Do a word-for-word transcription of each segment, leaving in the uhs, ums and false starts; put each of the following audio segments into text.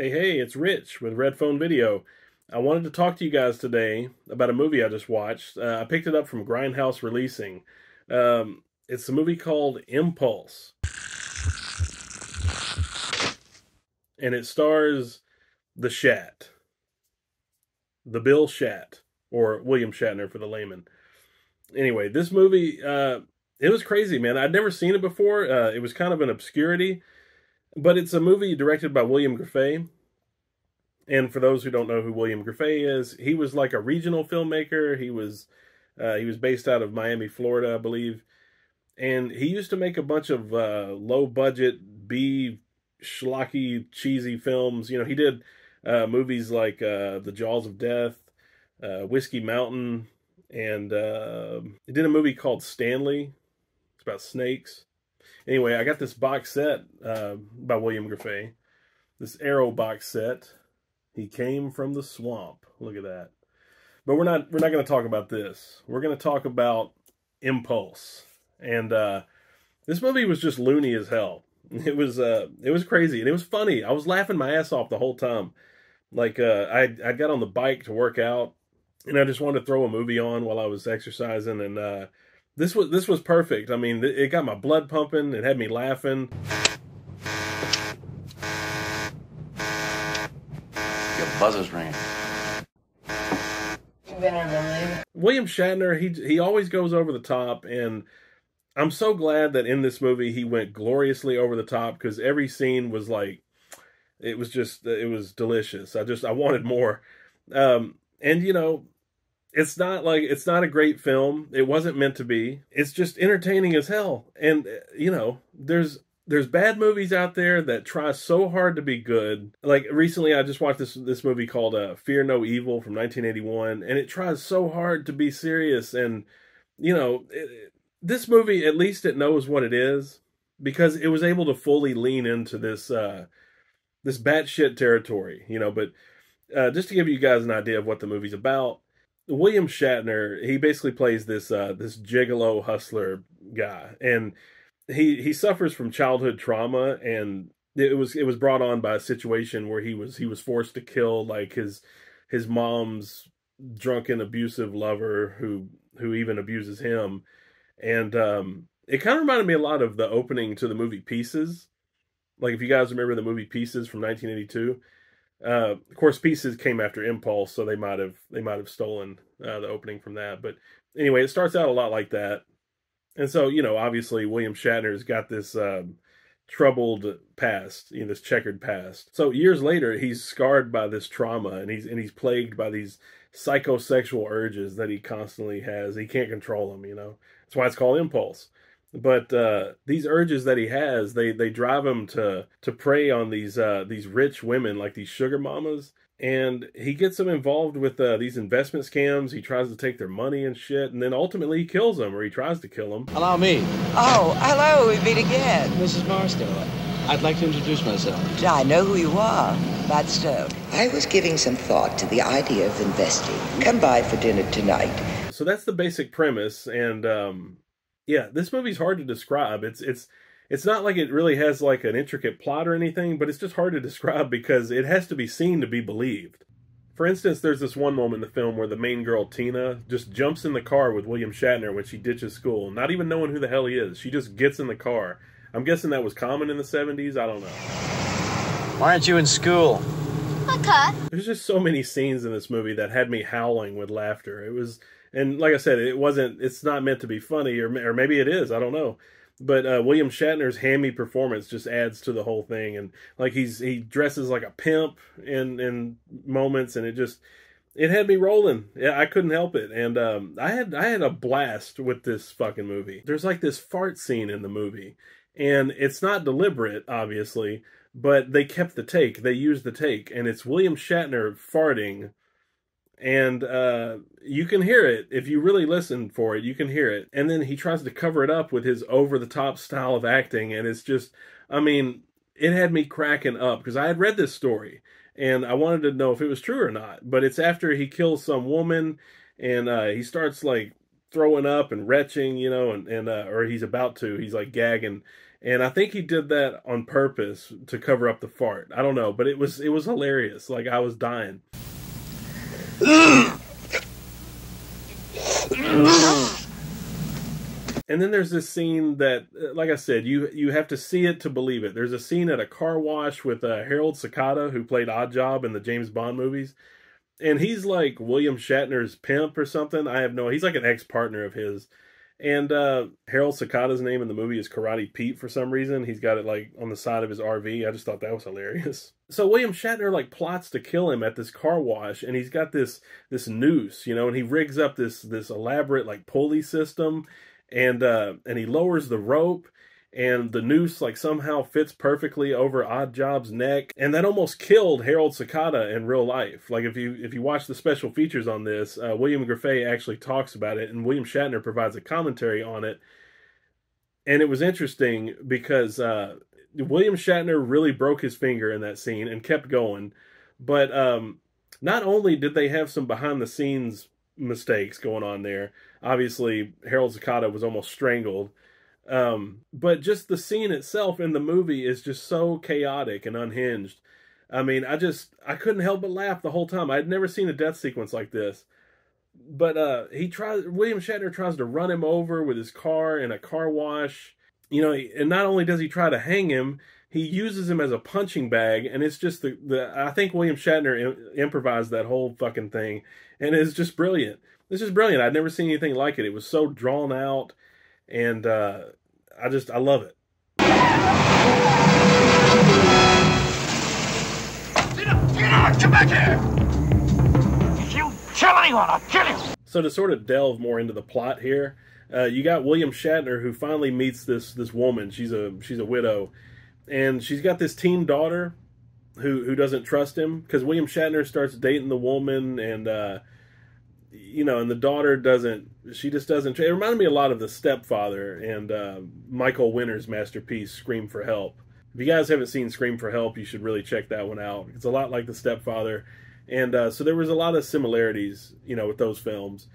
Hey, hey, it's Rich with Red Phone Video. I wanted to talk to you guys today about a movie I just watched. Uh, I picked it up from Grindhouse Releasing. Um, it's a movie called Impulse. And it stars the Shat. The Bill Shat. Or William Shatner for the layman. Anyway, this movie, uh, it was crazy, man. I'd never seen it before. Uh, it was kind of an obscurity. But it's a movie directed by William Grefe. And for those who don't know who William Grefe is, he was like a regional filmmaker. He was uh, he was based out of Miami, Florida, I believe. And he used to make a bunch of uh, low-budget, B, schlocky, cheesy films. You know, he did uh, movies like uh, The Jaws of Death, uh, Whiskey Mountain, and uh, he did a movie called Stanley. It's about snakes. Anyway, I got this box set uh, by William Grefe, this Arrow box set. He came from the swamp. Look at that. But we're not we're not going to talk about this. We're going to talk about Impulse. And uh, this movie was just loony as hell. It was uh, it was crazy and it was funny. I was laughing my ass off the whole time. Like uh, I I got on the bike to work out, and I just wanted to throw a movie on while I was exercising. And uh, this was this was perfect. I mean, it got my blood pumping. It had me laughing. Buzzer's ringing. William Shatner, he he always goes over the top, and I'm so glad that in this movie he went gloriously over the top, because every scene was like, it was just, it was delicious. I just, I wanted more. Um, and you know, it's not like, it's not a great film. It wasn't meant to be. It's just entertaining as hell. And you know, there's There's bad movies out there that try so hard to be good. Like recently, I just watched this this movie called uh, Fear No Evil from nineteen eighty-one, and it tries so hard to be serious. And you know, it, this movie, at least it knows what it is, because it was able to fully lean into this uh, this batshit territory. You know, but uh, just to give you guys an idea of what the movie's about, William Shatner, he basically plays this uh, this gigolo hustler guy, and He he suffers from childhood trauma, and it was it was brought on by a situation where he was he was forced to kill like his his mom's drunken abusive lover who who even abuses him, and um, it kind of reminded me a lot of the opening to the movie Pieces. Like if you guys remember the movie Pieces from nineteen eighty-two, uh, of course Pieces came after Impulse, so they might have they might have stolen uh, the opening from that. But anyway, it starts out a lot like that. And so, you know, obviously William Shatner's got this um, troubled past, you know, this checkered past. So years later, he's scarred by this trauma, and he's and he's plagued by these psychosexual urges that he constantly has. He can't control them, you know. That's why it's called Impulse. But uh, these urges that he has, they they drive him to to prey on these uh, these rich women, like these sugar mamas. And he gets them involved with uh, these investment scams. He tries to take their money and shit, and then ultimately he kills them, or he tries to kill them. Allow me. Oh, hello, we meet again. Missus Barstow, I'd like to introduce myself. I know who you are, Barstow. I was giving some thought to the idea of investing. Come by for dinner tonight. So that's the basic premise, and um, yeah, this movie's hard to describe. It's it's. It's not like it really has like an intricate plot or anything, but it's just hard to describe because it has to be seen to be believed. For instance, there's this one moment in the film where the main girl, Tina, just jumps in the car with William Shatner when she ditches school, not even knowing who the hell he is. She just gets in the car. I'm guessing that was common in the seventies. I don't know. Why aren't you in school? Okay. There's just so many scenes in this movie that had me howling with laughter. It was, and like I said, it wasn't, it's not meant to be funny, or, or maybe it is. I don't know. But uh, William Shatner's hammy performance just adds to the whole thing, and like he's he dresses like a pimp in in moments, and it just it had me rolling. Yeah, I couldn't help it, and um, I had I had a blast with this fucking movie. There's like this fart scene in the movie, and it's not deliberate, obviously, but they kept the take, they used the take, and it's William Shatner farting. And uh, you can hear it. If you really listen for it, you can hear it. And then he tries to cover it up with his over-the-top style of acting. And it's just, I mean, it had me cracking up. Because I had read this story. And I wanted to know if it was true or not. But it's after he kills some woman. And uh, he starts, like, throwing up and retching, you know. and, and uh, Or he's about to. He's, like, gagging. And I think he did that on purpose to cover up the fart. I don't know, but it was it was hilarious. Like, I was dying. And then there's this scene that, like I said, you you have to see it to believe it. There's a scene at a car wash with uh, Harold Sakata, who played Oddjob in the James Bond movies. And he's like William Shatner's pimp or something. I have no idea. He's like an ex-partner of his. And uh, Harold Sakata's name in the movie is Karate Pete for some reason. He's got it like on the side of his R V. I just thought that was hilarious. So William Shatner like plots to kill him at this car wash. And he's got this this noose, you know, and he rigs up this this elaborate like pulley system. And uh, and he lowers the rope, and the noose like somehow fits perfectly over Oddjob's neck, and that almost killed Harold Sakata in real life. Like, if you if you watch the special features on this, uh, William Grefe actually talks about it, and William Shatner provides a commentary on it. And it was interesting because uh, William Shatner really broke his finger in that scene and kept going, but um, not only did they have some behind the scenes mistakes going on there. Obviously, Harold Sakata was almost strangled. Um, but just the scene itself in the movie is just so chaotic and unhinged. I mean, I just, I couldn't help but laugh the whole time. I had never seen a death sequence like this. But uh, he tries, William Shatner tries to run him over with his car in a car wash. You know, and not only does he try to hang him, he uses him as a punching bag, and it's just the, the I think William Shatner im improvised that whole fucking thing, and it's just brilliant. It's just brilliant. I'd never seen anything like it. It was so drawn out, and uh, I just, I love it. Get up, get out, come back here! If you kill anyone, I'll kill you! So to sort of delve more into the plot here, uh, you got William Shatner, who finally meets this this woman. She's a she's a widow. And she's got this teen daughter who who doesn't trust him, because William Shatner starts dating the woman, and uh, you know, and the daughter doesn't. She just doesn't. It reminded me a lot of The Stepfather and uh, Michael Winner's masterpiece, Scream for Help. If you guys haven't seen Scream for Help, you should really check that one out. It's a lot like The Stepfather, and uh, so there was a lot of similarities, you know, with those films,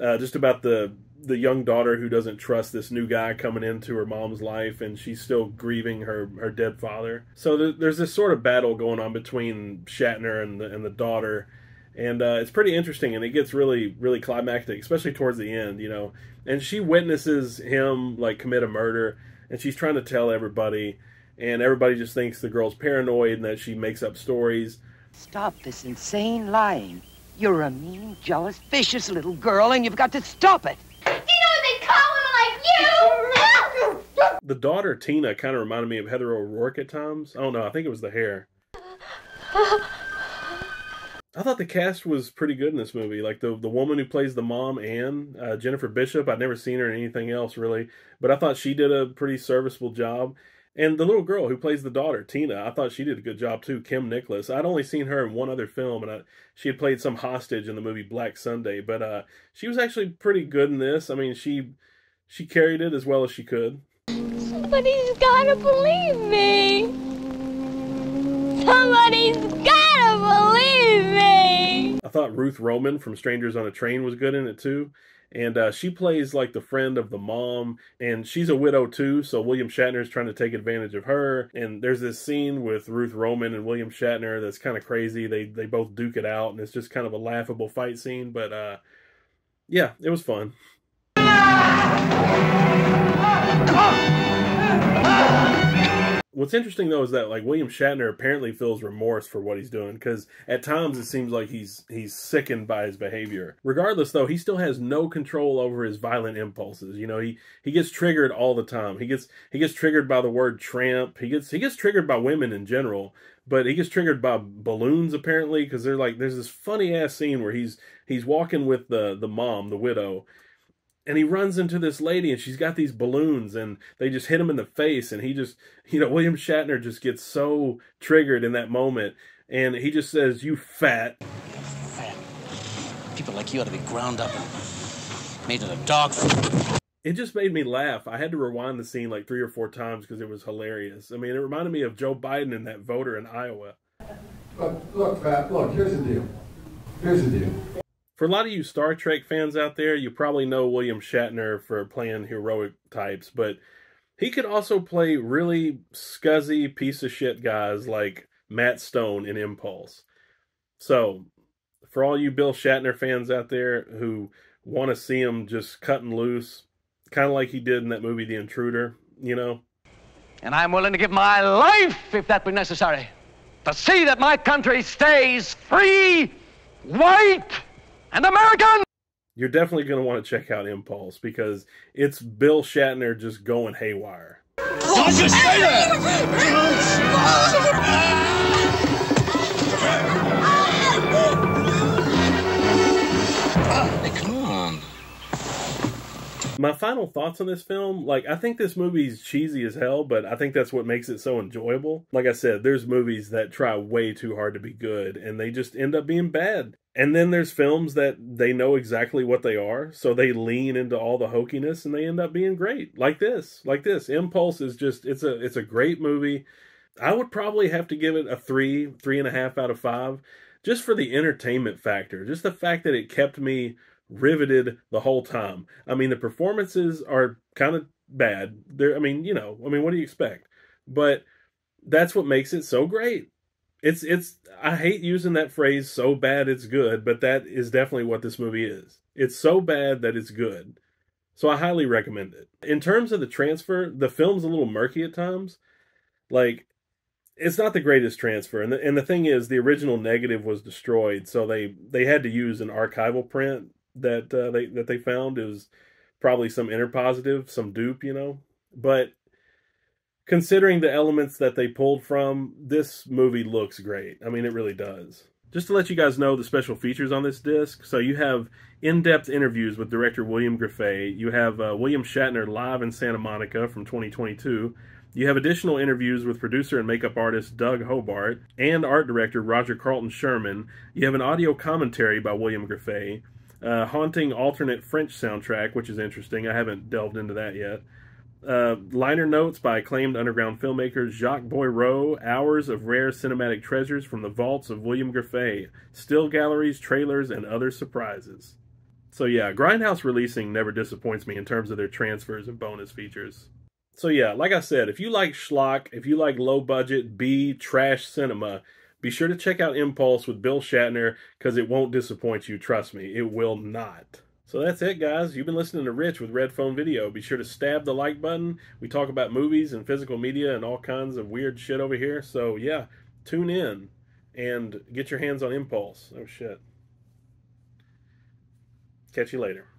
uh, just about the. the young daughter who doesn't trust this new guy coming into her mom's life, and she's still grieving her, her dead father. So th there's this sort of battle going on between Shatner and the, and the daughter, and uh, it's pretty interesting, and it gets really, really climactic, especially towards the end, you know. And she witnesses him, like, commit a murder, and she's trying to tell everybody, and everybody just thinks the girl's paranoid and that she makes up stories. Stop this insane lying. You're a mean, jealous, vicious little girl, and you've got to stop it. The daughter, Tina, kind of reminded me of Heather O'Rourke at times. I don't know. I think it was the hair. I thought the cast was pretty good in this movie. Like, the, the woman who plays the mom, Anne, uh, Jennifer Bishop, I'd never seen her in anything else, really. But I thought she did a pretty serviceable job. And the little girl who plays the daughter, Tina, I thought she did a good job, too, Kim Nicholas. I'd only seen her in one other film, and I, she had played some hostage in the movie Black Sunday. But uh, she was actually pretty good in this. I mean, she she carried it as well as she could. Somebody's gotta believe me. Somebody's gotta believe me. I thought Ruth Roman from Strangers on a Train was good in it too. And uh, she plays like the friend of the mom, and she's a widow too, so William Shatner's trying to take advantage of her. And there's this scene with Ruth Roman and William Shatner that's kind of crazy. They, they both duke it out, and it's just kind of a laughable fight scene. But uh, yeah, it was fun. What's interesting, though, is that, like, William Shatner apparently feels remorse for what he's doing, because at times it seems like he's he's sickened by his behavior. Regardless, though, he still has no control over his violent impulses. You know, he he gets triggered all the time. He gets he gets triggered by the word tramp. He gets he gets triggered by women in general, but he gets triggered by balloons apparently, because they're like, there's this funny ass scene where he's he's walking with the the mom, the widow. And he runs into this lady, and she's got these balloons, and they just hit him in the face. And he just, you know, William Shatner just gets so triggered in that moment. And he just says, "You fat. You're fat. People like you ought to be ground up and made into dog food." It just made me laugh. I had to rewind the scene like three or four times because it was hilarious. I mean, it reminded me of Joe Biden and that voter in Iowa. Look, look, fat, look, here's the deal. Here's the deal. For a lot of you Star Trek fans out there, you probably know William Shatner for playing heroic types, but He could also play really scuzzy piece of shit guys like Matt Stone in Impulse. So, for all you Bill Shatner fans out there who want to see him just cutting loose, kind of like he did in that movie The Intruder, you know? And I'm willing to give my life, if that be necessary, to see that my country stays free, white, and American! You're definitely going to want to check out Impulse, because it's Bill Shatner just going haywire. Don't you say that! Come on. My final thoughts on this film, like, I think this movie's cheesy as hell, but I think that's what makes it so enjoyable. Like I said, there's movies that try way too hard to be good, and they just end up being bad. And then there's films that they know exactly what they are, so they lean into all the hokiness and they end up being great. Like this. Like this. Impulse is just, it's a it's a great movie. I would probably have to give it a three, three and a half out of five, just for the entertainment factor. Just the fact that it kept me riveted the whole time. I mean, the performances are kind of bad. They're, I mean, you know, I mean, what do you expect? But that's what makes it so great. It's, it's, I hate using that phrase, so bad it's good, but that is definitely what this movie is. It's so bad that it's good. So I highly recommend it. In terms of the transfer, the film's a little murky at times. Like, it's not the greatest transfer. And the, and the thing is, the original negative was destroyed, so they, they had to use an archival print that, uh, they, that they found. It was probably some interpositive, some dupe, you know, but considering the elements that they pulled from, this movie looks great. I mean, it really does. Just to let you guys know the special features on this disc, so you have in-depth interviews with director William Grefe, you have uh, William Shatner Live in Santa Monica from twenty twenty-two, you have additional interviews with producer and makeup artist Doug Hobart, and art director Roger Carlton Sherman, you have an audio commentary by William Grefe, uh, haunting alternate French soundtrack, which is interesting, I haven't delved into that yet. Uh, liner notes by acclaimed underground filmmaker Jacques Boireau, hours of rare cinematic treasures from the vaults of William Grefe, still galleries, trailers, and other surprises. So yeah, Grindhouse Releasing never disappoints me in terms of their transfers and bonus features. So yeah, like I said, if you like schlock, if you like low-budget B trash cinema, be sure to check out Impulse with Bill Shatner, because it won't disappoint you, trust me, it will not. So that's it, guys. You've been listening to Rich with Red Phone Video. Be sure to stab the like button. We talk about movies and physical media and all kinds of weird shit over here. So, yeah, tune in and get your hands on Impulse. Oh, shit. Catch you later.